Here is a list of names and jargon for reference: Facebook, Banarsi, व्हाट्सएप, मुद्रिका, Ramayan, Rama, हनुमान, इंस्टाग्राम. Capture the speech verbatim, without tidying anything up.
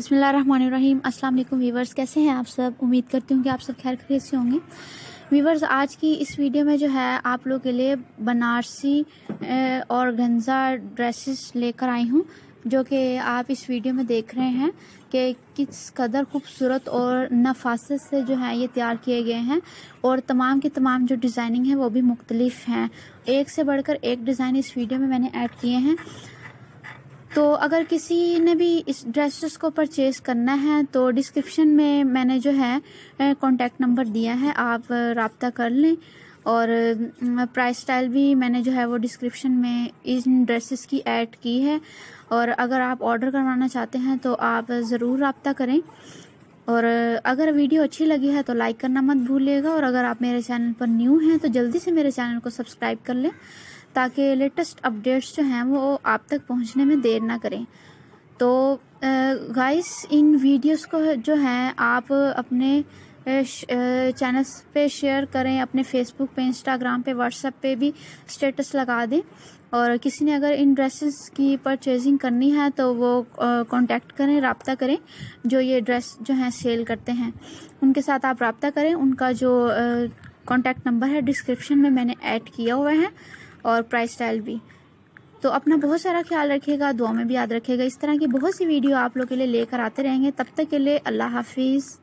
बिस्मिल्लाहिर्रहमानिर्रहीम। अस्सलाम वालेकुम व्यूवर्स, कैसे हैं आप सब? उम्मीद करती हूँ कि आप सब खैर खैरियत से होंगे। व्यूवर्स, आज की इस वीडियो में जो है आप लोग के लिए बनारसी और गंजा ड्रेसेस लेकर आई हूँ, जो कि आप इस वीडियो में देख रहे हैं कि किस कदर खूबसूरत और नफासत से जो है ये तैयार किए गए हैं। और तमाम के तमाम जो डिज़ाइनिंग है वो भी मुख्तलिफ हैं, एक से बढ़कर एक डिज़ाइन इस वीडियो में मैंने ऐड किए हैं। तो अगर किसी ने भी इस ड्रेसेस को परचेज करना है तो डिस्क्रिप्शन में मैंने जो है कॉन्टैक्ट नंबर दिया है, आप रब्ता कर लें। और प्राइस स्टाइल भी मैंने जो है वो डिस्क्रिप्शन में इन ड्रेसेस की ऐड की है, और अगर आप ऑर्डर करवाना चाहते हैं तो आप ज़रूर रब्ता करें। और अगर वीडियो अच्छी लगी है तो लाइक करना मत भूलिएगा, और अगर आप मेरे चैनल पर न्यू हैं तो जल्दी से मेरे चैनल को सब्सक्राइब कर लें ताकि लेटेस्ट अपडेट्स जो हैं वो आप तक पहुंचने में देर ना करें। तो गाइस, इन वीडियोस को जो है आप अपने चैनल्स पे शेयर करें, अपने फेसबुक पे, इंस्टाग्राम पे, व्हाट्सएप पे भी स्टेटस लगा दें। और किसी ने अगर इन ड्रेसेस की परचेजिंग करनी है तो वो कांटेक्ट करें, रब्ता करें। जो ये ड्रेस जो हैं सेल करते हैं उनके साथ आप रब्ता करें, उनका जो कांटेक्ट नंबर है डिस्क्रिप्शन में मैंने ऐड किया हुआ है, और प्राइस स्टाइल भी। तो अपना बहुत सारा ख्याल रखिएगा, दुआ में भी याद रखिएगा। इस तरह की बहुत सी वीडियो आप लोग के लिए लेकर आते रहेंगे। तब तक के लिए अल्लाह हाफिज़।